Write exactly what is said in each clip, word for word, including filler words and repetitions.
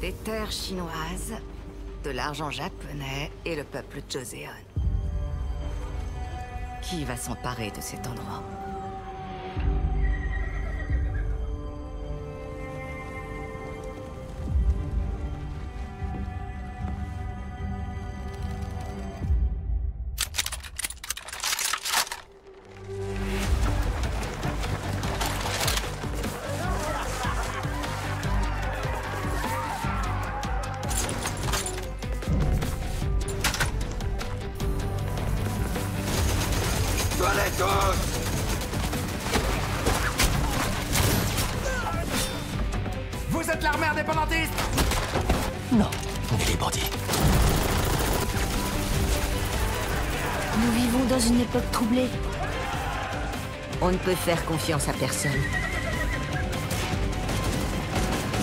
Des terres chinoises, de l'argent japonais et le peuple Joseon. Qui va s'emparer de cet endroit ? Vous êtes l'armée indépendantiste? Non, on est les bandits. Nous vivons dans une époque troublée. On ne peut faire confiance à personne.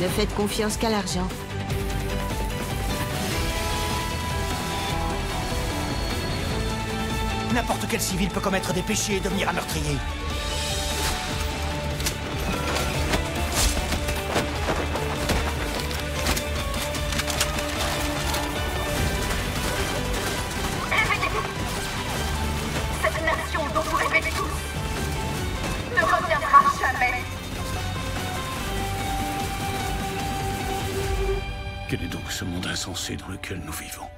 Ne faites confiance qu'à l'argent. N'importe quel civil peut commettre des péchés et devenir un meurtrier. Cette nation dont vous rêvez tous ne reviendra jamais. Quel est donc ce monde insensé dans lequel nous vivons ?